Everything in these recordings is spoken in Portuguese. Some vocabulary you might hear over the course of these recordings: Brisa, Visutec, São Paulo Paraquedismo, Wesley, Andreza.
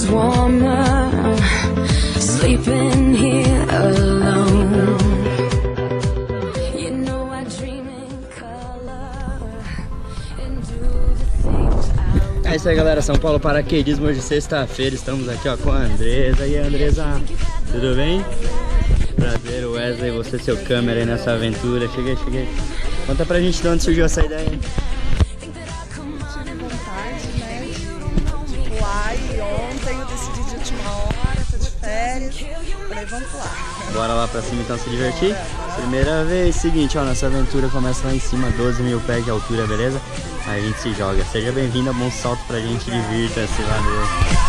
feels warmer sleeping here alone. You know I dream in color and do the things I want. É isso aí, galera, São Paulo Paraquedismo, hoje sexta-feira, estamos aqui, ó, com a Andreza. E aí, Andreza, tudo bem? Prazer, Wesley, você seu câmera aí nessa aventura. Cheguei. Conta pra gente de onde surgiu essa ideia aí. Vamos pular. Bora lá pra cima então se divertir. Primeira vez, seguinte, ó, nossa aventura começa lá em cima, 12 mil pés de altura, beleza? Aí a gente se joga. Seja bem-vinda, bom salto pra gente, divirta-se lá dentro.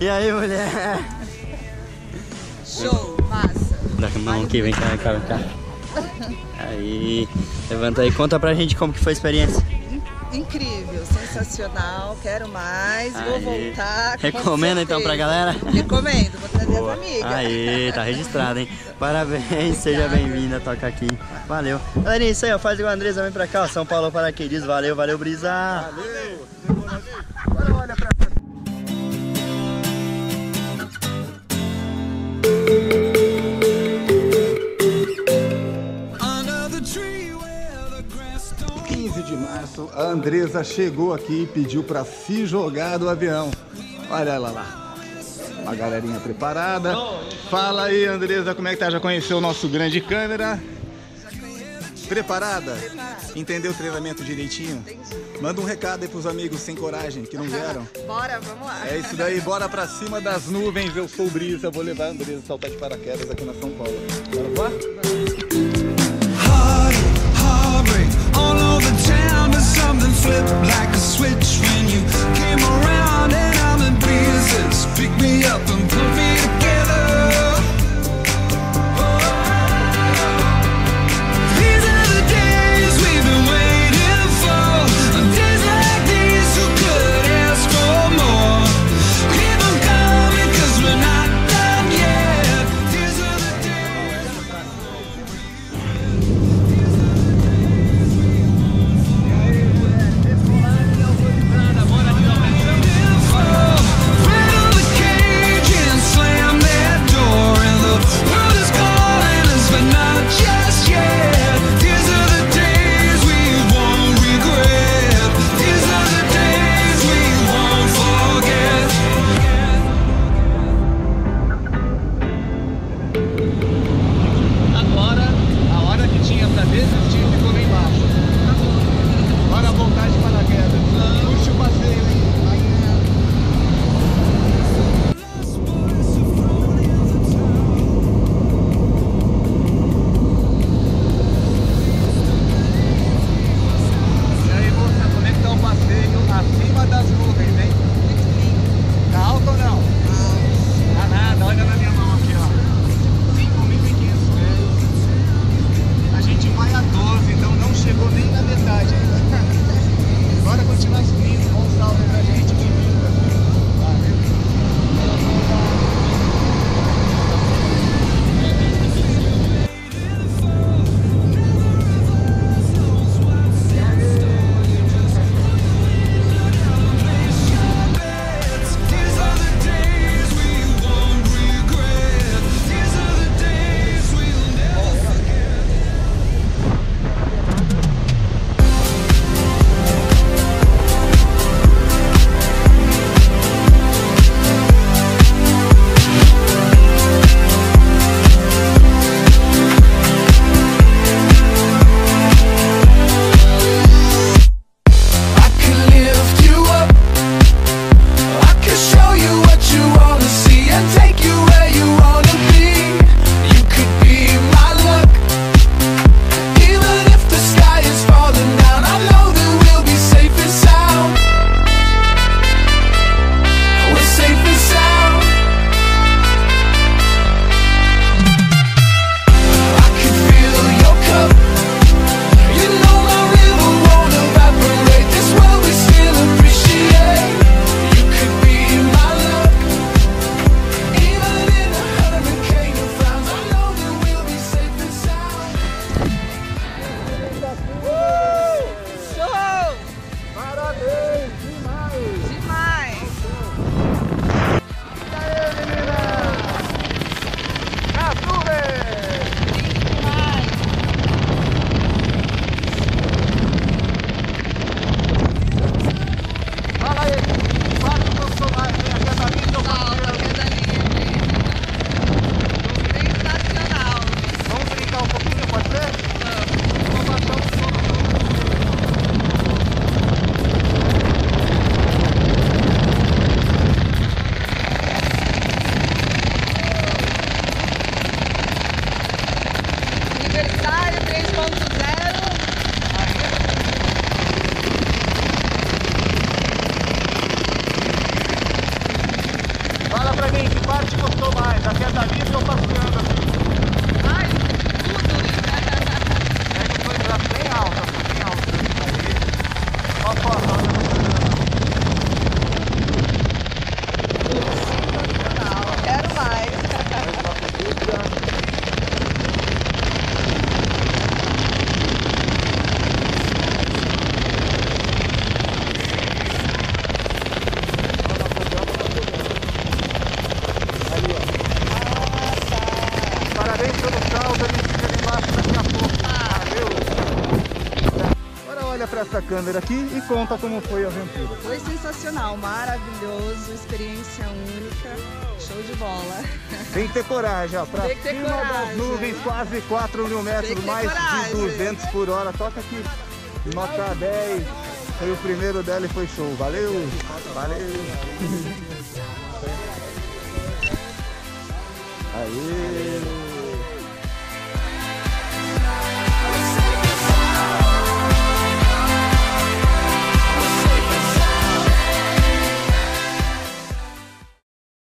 E aí, mulher? Show, massa. Dá com a mão aqui, vem cá. Aí, levanta aí, conta pra gente como que foi a experiência. Incrível, sensacional, quero mais, aí. Vou voltar. Recomenda então pra galera? Recomendo, vou trazer as amigas. Aí, tá registrado, hein? Parabéns, seja bem-vinda, toca aqui. Valeu. Galerinha, isso aí, ó, faz igual a Andreza, vem pra cá, ó, São Paulo Paraquedismo. Valeu, Brisa. Valeu. Olha pra cá. A Andreza chegou aqui e pediu para se jogar do avião. Olha ela lá. Uma galerinha preparada. Fala aí, Andreza, como é que tá? Já conheceu o nosso grande câmera? Preparada? Entendeu o treinamento direitinho? Manda um recado aí pros amigos sem coragem, que não vieram. Bora, vamos lá. É isso daí, bora pra cima das nuvens. Eu sou o Brisa, vou levar a Andreza a saltar de paraquedas aqui na São Paulo. Bora lá? All over town, but something flipped like a switch when you came around, and I'm in pieces. Pick me up and put me together. para essa câmera aqui e conta como foi a aventura. Foi sensacional, maravilhoso, experiência única, show de bola. Tem que ter coragem, ó, pra cima das nuvens, quase 4 mil metros, mais de 200 por hora. Toca aqui, nota 10, foi o primeiro dela e foi show. Valeu, valeu. Aê!